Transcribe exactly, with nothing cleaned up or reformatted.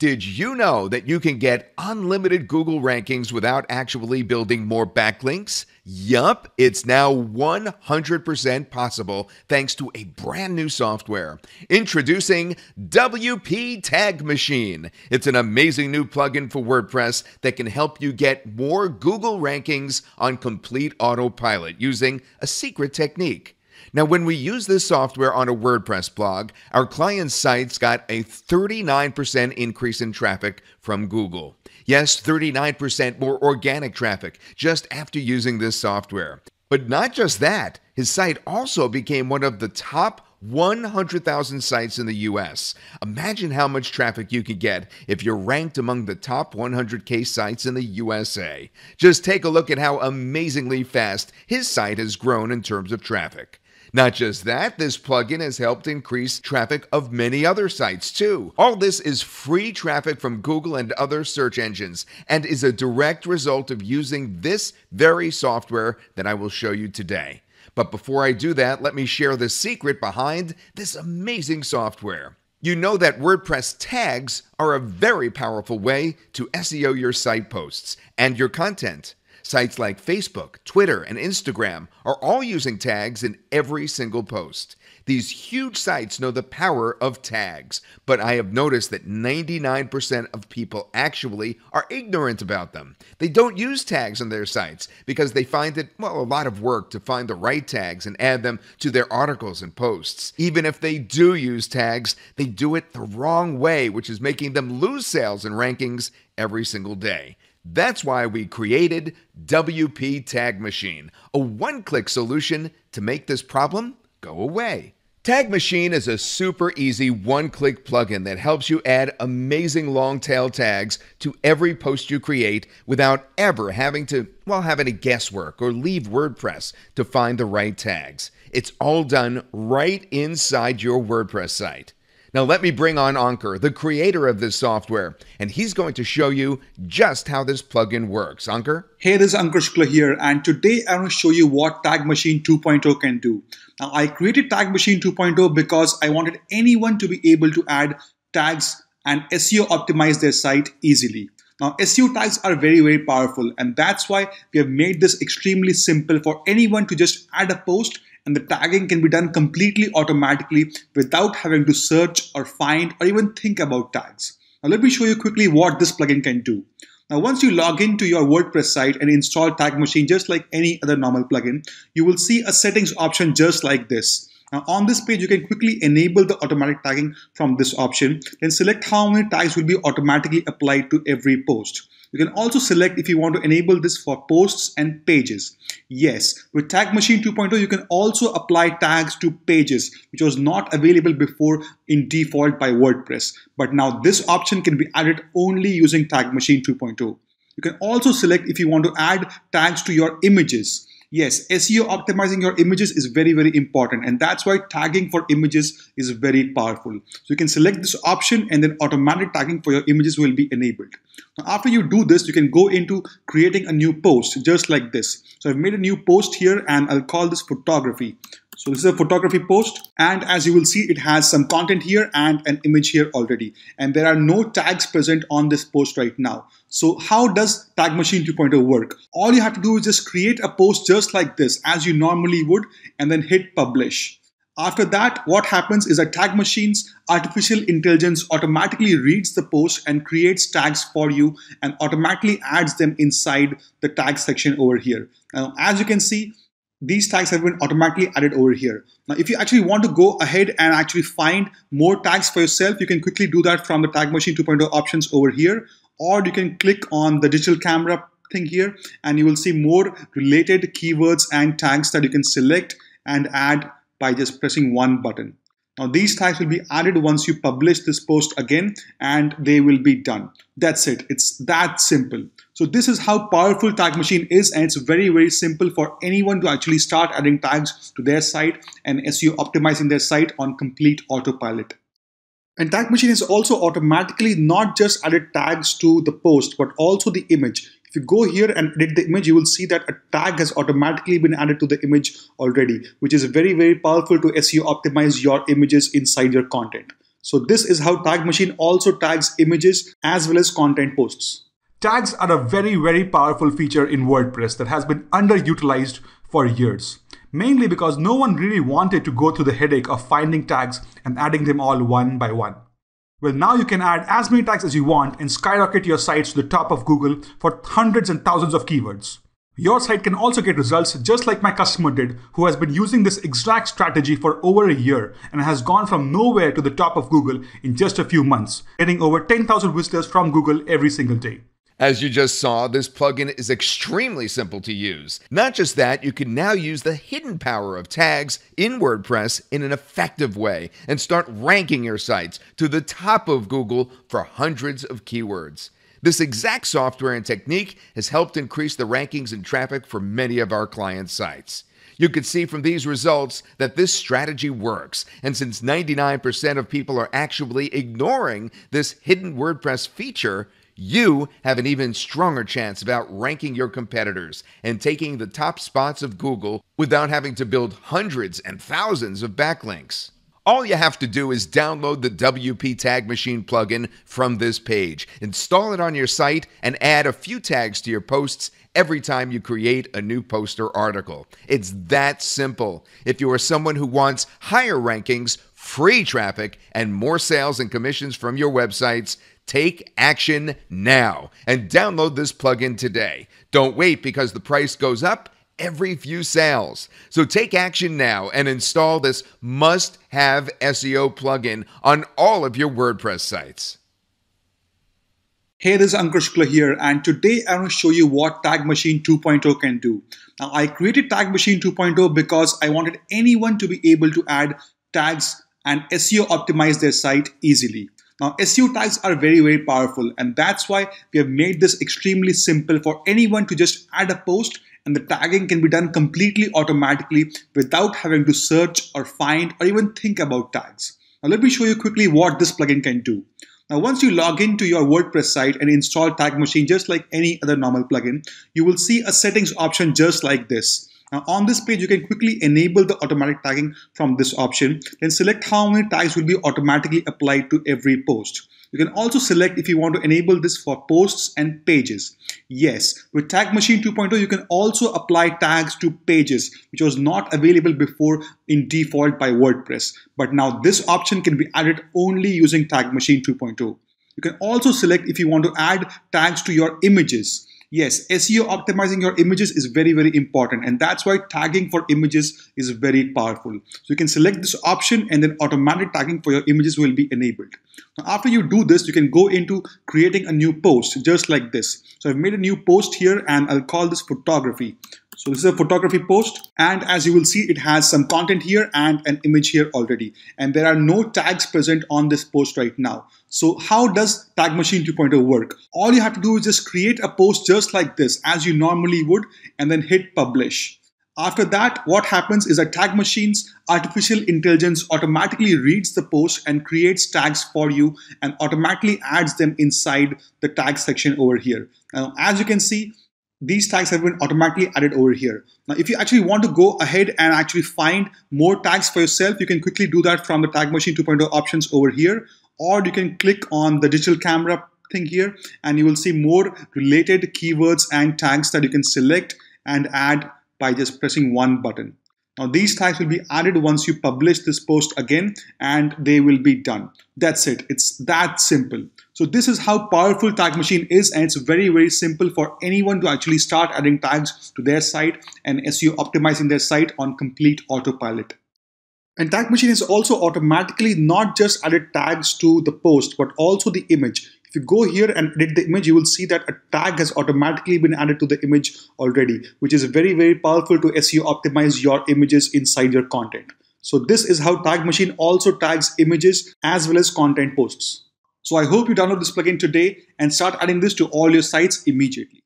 Did you know that you can get unlimited Google rankings without actually building more backlinks? Yup, it's now one hundred percent possible thanks to a brand new software. Introducing W P Tag Machine. It's an amazing new plugin for WordPress that can help you get more Google rankings on complete autopilot using a secret technique. Now, when we use this software on a WordPress blog, our client's sites got a thirty-nine percent increase in traffic from Google. Yes, thirty-nine percent more organic traffic just after using this software. But not just that, his site also became one of the top one hundred thousand sites in the U S Imagine how much traffic you could get if you're ranked among the top one hundred K sites in the U S A. Just take a look at how amazingly fast his site has grown in terms of traffic. Not just that, this plugin has helped increase traffic of many other sites too. All this is free traffic from Google and other search engines and is a direct result of using this very software that I will show you today. But before I do that, let me share the secret behind this amazing software. You know that WordPress tags are a very powerful way to S E O your site posts and your content. Sites like Facebook, Twitter, and Instagram are all using tags in every single post. These huge sites know the power of tags, but I have noticed that ninety-nine percent of people actually are ignorant about them. They don't use tags on their sites because they find it, well, a lot of work to find the right tags and add them to their articles and posts. Even if they do use tags, they do it the wrong way, which is making them lose sales and rankings every single day. That's why we created W P Tag Machine, a one-click solution to make this problem go away. Tag Machine is a super easy one-click plugin that helps you add amazing long-tail tags to every post you create without ever having to, well, have any guesswork or leave WordPress to find the right tags. It's all done right inside your WordPress site. Now let me bring on Ankur, the creator of this software, and he's going to show you just how this plugin works. Ankur? Hey, this is Ankur Shukla here, and today I'm going to show you what Tag Machine two point oh can do. Now I created Tag Machine two point oh because I wanted anyone to be able to add tags and S E O optimize their site easily. Now S E O tags are very, very powerful, and that's why we have made this extremely simple for anyone to just add a post. And the tagging can be done completely automatically without having to search or find or even think about tags. Now let me show you quickly what this plugin can do. Now once you log into your WordPress site and install Tag Machine just like any other normal plugin, you will see a settings option just like this. Now on this page you can quickly enable the automatic tagging from this option, then select how many tags will be automatically applied to every post. You can also select if you want to enable this for posts and pages. Yes, with Tag Machine two point oh, you can also apply tags to pages, which was not available before in default by WordPress. But now this option can be added only using Tag Machine two point oh. You can also select if you want to add tags to your images. Yes, S E O optimizing your images is very, very important, and that's why tagging for images is very powerful. So you can select this option and then automatic tagging for your images will be enabled. Now, after you do this, you can go into creating a new post just like this. So I've made a new post here and I'll call this photography. So this is a photography post, and as you will see, it has some content here and an image here already. And there are no tags present on this post right now. So how does Tag Machine two point oh work? All you have to do is just create a post just like this as you normally would and then hit publish. After that, what happens is that Tag Machine's artificial intelligence automatically reads the post and creates tags for you and automatically adds them inside the tag section over here. Now, as you can see, these tags have been automatically added over here. Now, if you actually want to go ahead and actually find more tags for yourself, you can quickly do that from the Tag Machine two point oh options over here, or you can click on the digital camera thing here, and you will see more related keywords and tags that you can select and add by just pressing one button. Now these tags will be added once you publish this post again, and they will be done. That's it. It's that simple. So this is how powerful Tag Machine is, and it's very, very simple for anyone to actually start adding tags to their site and S E O optimizing their site on complete autopilot. And Tag Machine has also automatically not just added tags to the post, but also the image. If you go here and edit the image, you will see that a tag has automatically been added to the image already, which is very, very powerful to S E O optimize your images inside your content. So this is how Tag Machine also tags images as well as content posts. Tags are a very, very powerful feature in WordPress that has been underutilized for years, mainly because no one really wanted to go through the headache of finding tags and adding them all one by one. Well, now you can add as many tags as you want and skyrocket your sites to the top of Google for hundreds and thousands of keywords. Your site can also get results just like my customer did, who has been using this exact strategy for over a year and has gone from nowhere to the top of Google in just a few months, getting over ten thousand visitors from Google every single day. As you just saw, this plugin is extremely simple to use. Not just that, you can now use the hidden power of tags in WordPress in an effective way and start ranking your sites to the top of Google for hundreds of keywords. This exact software and technique has helped increase the rankings and traffic for many of our client sites. You can see from these results that this strategy works, and since ninety-nine percent of people are actually ignoring this hidden WordPress feature, you have an even stronger chance of outranking your competitors and taking the top spots of Google without having to build hundreds and thousands of backlinks. All you have to do is download the W P Tag Machine plugin from this page, install it on your site, and add a few tags to your posts every time you create a new post or article. It's that simple. If you are someone who wants higher rankings, free traffic, and more sales and commissions from your websites, take action now and download this plugin today. Don't wait, because the price goes up every few sales. So take action now and install this must-have S E O plugin on all of your WordPress sites. Hey, this is Ankur Shukla here, and today I'm going to show you what Tag Machine two point oh can do. Now, I created Tag Machine two point oh because I wanted anyone to be able to add tags and S E O optimize their site easily. Now, S E O tags are very, very powerful, and that's why we have made this extremely simple for anyone to just add a post, and the tagging can be done completely automatically without having to search or find or even think about tags. Now, let me show you quickly what this plugin can do. Now, once you log into your WordPress site and install Tag Machine just like any other normal plugin, you will see a settings option just like this. Now, on this page, you can quickly enable the automatic tagging from this option, then select how many tags will be automatically applied to every post. You can also select if you want to enable this for posts and pages. Yes, with Tag Machine two point oh, you can also apply tags to pages, which was not available before in default by WordPress. But now this option can be added only using Tag Machine two point oh. You can also select if you want to add tags to your images. Yes, S E O optimizing your images is very, very important, and that's why tagging for images is very powerful. So you can select this option, and then automatic tagging for your images will be enabled. Now, after you do this, you can go into creating a new post just like this. So I've made a new post here, and I'll call this photography. So this is a photography post, and as you will see, it has some content here and an image here already. And there are no tags present on this post right now. So how does Tag Machine two point oh work? All you have to do is just create a post just like this, as you normally would, and then hit publish. After that, what happens is that Tag Machine's artificial intelligence automatically reads the post and creates tags for you and automatically adds them inside the tag section over here. Now, as you can see, these tags have been automatically added over here. Now, if you actually want to go ahead and actually find more tags for yourself, you can quickly do that from the Tag Machine two point oh options over here, or you can click on the digital camera thing here, and you will see more related keywords and tags that you can select and add by just pressing one button. Now, these tags will be added once you publish this post again, and they will be done. That's it. It's that simple. So this is how powerful Tag Machine is, and it's very, very simple for anyone to actually start adding tags to their site and S E O optimizing their site on complete autopilot. And Tag Machine has also automatically not just added tags to the post, but also the image. If you go here and edit the image, you will see that a tag has automatically been added to the image already, which is very, very powerful to S E O optimize your images inside your content. So this is how Tag Machine also tags images as well as content posts. So I hope you download this plugin today and start adding this to all your sites immediately.